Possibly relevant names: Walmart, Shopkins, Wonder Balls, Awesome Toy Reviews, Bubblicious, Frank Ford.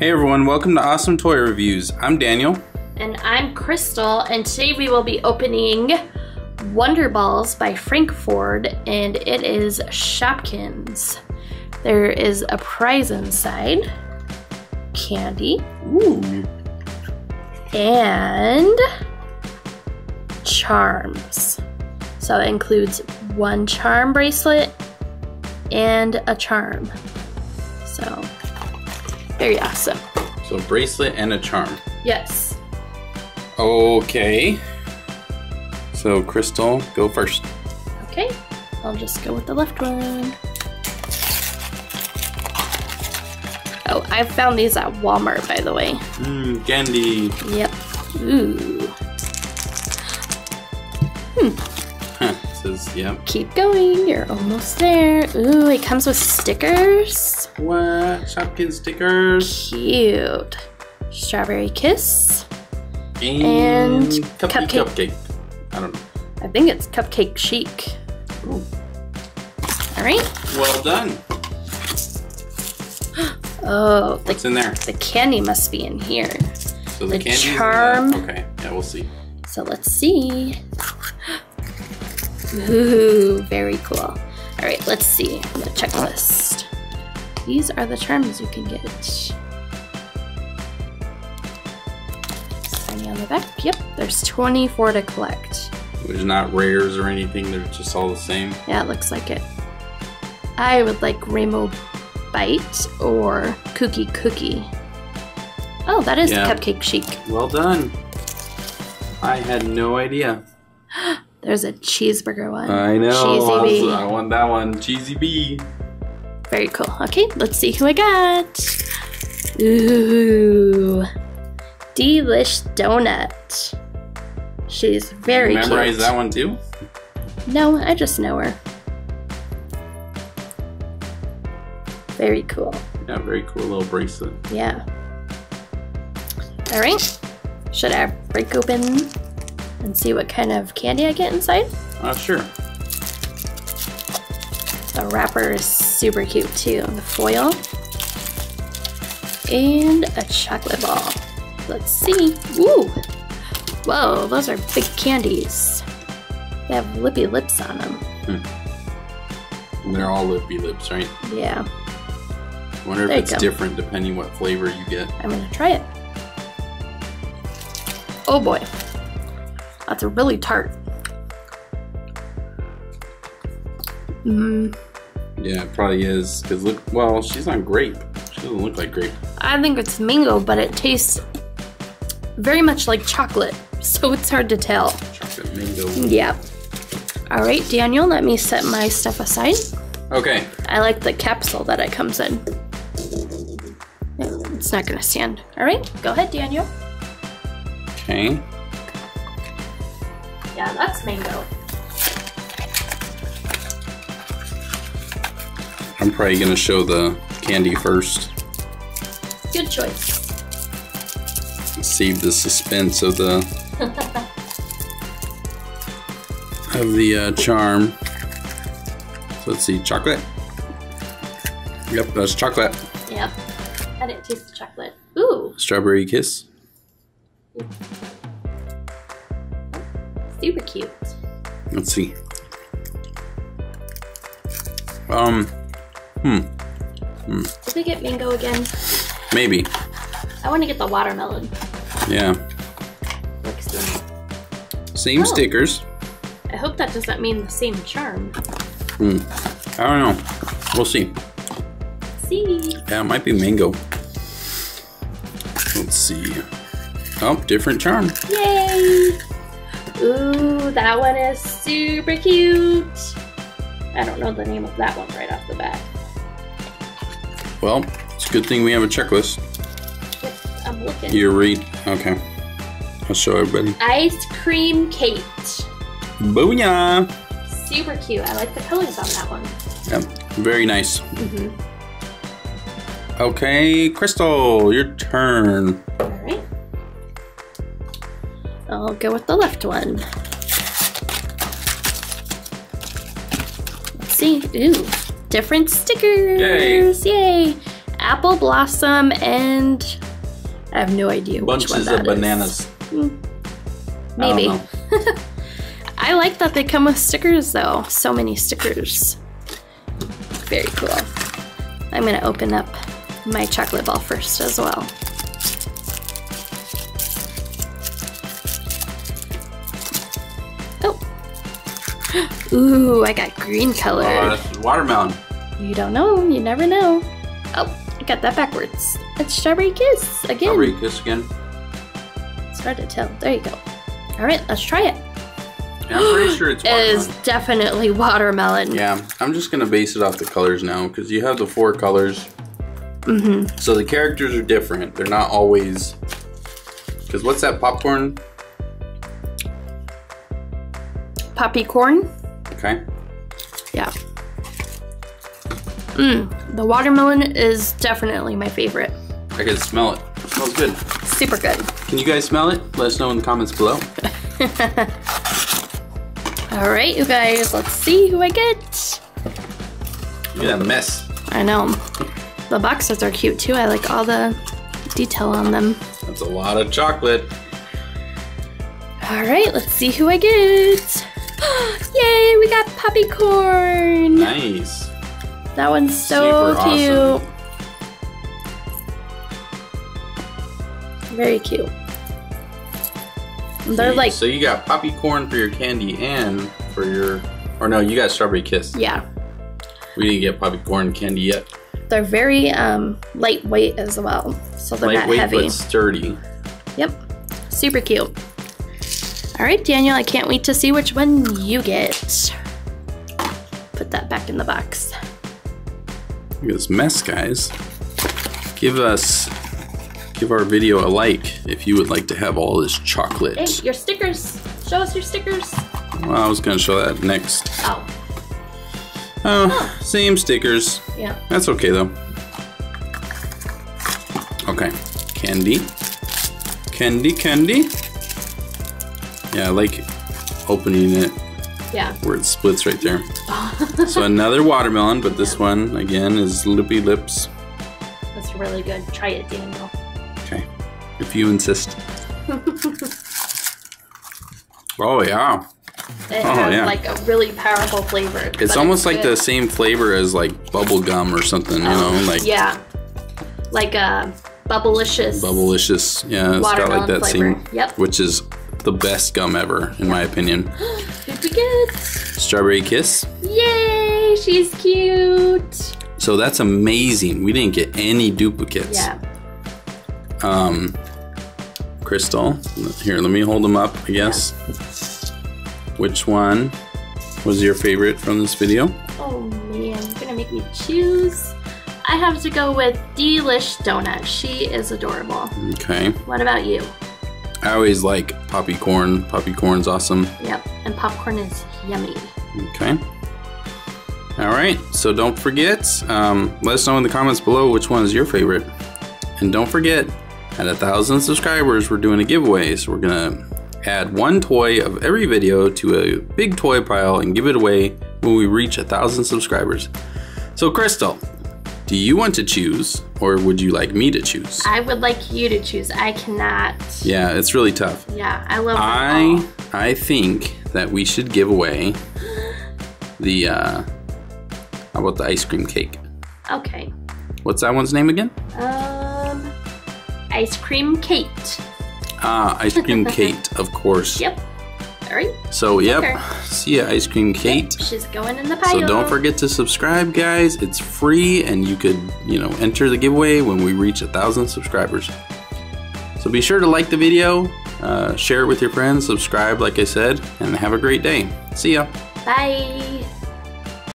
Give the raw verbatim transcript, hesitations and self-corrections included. Hey everyone, welcome to Awesome Toy Reviews. I'm Daniel. And I'm Crystal, and today we will be opening Wonder Balls by Frank Ford, and it is Shopkins. There is a prize inside, candy, ooh, and charms. So it includes one charm bracelet and a charm. So very awesome. So a bracelet and a charm. Yes. Okay. So Crystal, go first. Okay, I'll just go with the left one. Oh, I found these at Walmart, by the way. Mmm, candy. Yep. Ooh. Hmm. It says, yep. Keep going, you're almost there. Ooh, it comes with stickers. What? Shopkins stickers. Cute. Strawberry kiss. And, and cupcake, cupcake. Cupcake. I don't know. I think it's Cupcake Chic. Ooh. All right. Well done. Oh, the, what's in there? The candy must be in here. So the, the candy charm. Okay, yeah, we'll see. So let's see. Ooh, very cool. All right, let's see the checklist. These are the charms you can get. Signing on the back. Yep, there's twenty-four to collect. There's not rares or anything. They're just all the same. Yeah, it looks like it. I would like Rainbow Bite or Cookie Cookie. Oh, that is, yeah. Cupcake Chic. Well done. I had no idea. There's a cheeseburger one. I know. Cheesy bee. I want that one. Cheesy bee. Very cool. Okay, let's see who I got. Ooh. Delish Donut. She's very cute. You memorize that one too? No, I just know her. Very cool. Yeah, very cool little bracelet. Yeah. All right. Should I break open and see what kind of candy I get inside? Uh, sure. The wrapper is super cute too. The foil. And a chocolate ball. Let's see. Ooh. Whoa, those are big candies. They have lippy lips on them. Hmm. They're all lippy lips, right? Yeah. I wonder there if it's different depending what flavor you get. I'm gonna try it. Oh boy, that's really tart. Mmm. Yeah, it probably is. Cause look, well, she's on grape. She doesn't look like grape. I think it's mango, but it tastes very much like chocolate, so it's hard to tell. Chocolate mango. Yeah. All right, Daniel, let me set my stuff aside. Okay. I like the capsule that it comes in. It's not gonna stand. All right, go ahead, Daniel. Okay. Yeah, that's mango. I'm probably gonna show the candy first. Good choice. Save the suspense of the of the uh, charm. Let's see, chocolate. Yep, that's chocolate. Yep, I didn't taste the chocolate. Ooh. Strawberry kiss. Ooh. Super cute. Let's see. Um, hmm. hmm. Did we get mango again? Maybe. I want to get the watermelon. Yeah. Looks good. Same oh. stickers. I hope that doesn't mean the same charm. Hmm. I don't know. We'll see. See. Yeah, it might be mango. Let's see. Oh, different charm. Yay! Ooh, that one is super cute. I don't know the name of that one right off the bat. Well, it's a good thing we have a checklist. Yes, I'm looking. You read. Okay. I'll show everybody. Ice cream cake. Booyah! Super cute. I like the colors on that one. Yep, very nice. Mm-hmm. Okay, Crystal, your turn. All right. I'll go with the left one. Let's see. Ooh, different stickers. Yay. Yay. apple blossom, and I have no idea Bunches which one that of bananas. Is. Maybe. I, I like that they come with stickers though. So many stickers. Very cool. I'm gonna open up my chocolate ball first as well. Oh. Ooh, I got green color. Oh, that's watermelon. You don't know, you never know. Oh, I got that backwards. It's Strawberry Kiss again. Strawberry Kiss again. It's hard to tell. There you go. All right, let's try it. Yeah, I'm pretty sure it's watermelon. It is definitely watermelon. Yeah, I'm just gonna base it off the colors now because you have the four colors. Mm-hmm. So the characters are different. They're not always, because what's that popcorn? Poppy corn. Okay. Yeah. Mmm, the watermelon is definitely my favorite. I can smell it. It smells good. Super good. Can you guys smell it? Let us know in the comments below. All right, you guys, let's see who I get. Look at that mess. I know. The boxes are cute too. I like all the detail on them. That's a lot of chocolate. All right, let's see who I get. Yay, we got poppy corn. Nice. That one's so Super cute. Awesome. Very cute. So They're you, like. So you got poppy corn for your candy and for your, or no, you got Strawberry Kiss. Yeah. We didn't get poppy corn candy yet. They're very um, lightweight as well, so they're not heavy. Lightweight but sturdy. Yep. Super cute. All right, Daniel, I can't wait to see which one you get. Put that back in the box. Look at this mess, guys. Give us, give our video a like if you would like to have all this chocolate. Hey, your stickers. Show us your stickers. Well, I was gonna show that next. Oh. Oh, huh. Same stickers. Yeah. That's okay though. Okay, candy. Candy, candy. Yeah, I like opening it. Yeah. Where it splits right there. Oh. So another watermelon, but this yeah. one again is Lippy Lips. That's really good. Try it, Daniel. Okay, if you insist. Oh yeah. It oh, has yeah. like a really powerful flavor. It's almost it's like good. the same flavor as like bubble gum or something, you um, know, like yeah, like a bubblicious. Bubblicious, yeah. It's got like that flavor. same, yep. which is the best gum ever, in my opinion. Who'd we get? Strawberry Kiss. Yay, she's cute. So that's amazing. We didn't get any duplicates. Yeah. Um, Crystal. Here, let me hold them up, I guess. Yeah. Which one was your favorite from this video? Oh man, you're gonna make me choose. I have to go with Delish Donut. She is adorable. Okay. What about you? I always like poppy corn. Poppy corn's awesome. Yep, and popcorn is yummy. Okay. All right, so don't forget, um, let us know in the comments below which one is your favorite. And don't forget, at a thousand subscribers, we're doing a giveaway. So we're gonna add one toy of every video to a big toy pile and give it away when we reach a thousand subscribers. So Crystal, do you want to choose, or would you like me to choose? I would like you to choose. I cannot. Yeah, it's really tough. Yeah, I love I I think that we should give away the, uh, how about the ice cream cake? Okay. What's that one's name again? Um, Ice Cream Kate. Ah, Ice Cream Kate, of course. Yep. All right. So, yep. Her. See ya, Ice Cream Kate. Yep, she's going in the pile. So don't forget to subscribe, guys. It's free, and you could, you know, enter the giveaway when we reach a thousand subscribers. So be sure to like the video, uh, share it with your friends, subscribe, like I said, and have a great day. See ya. Bye.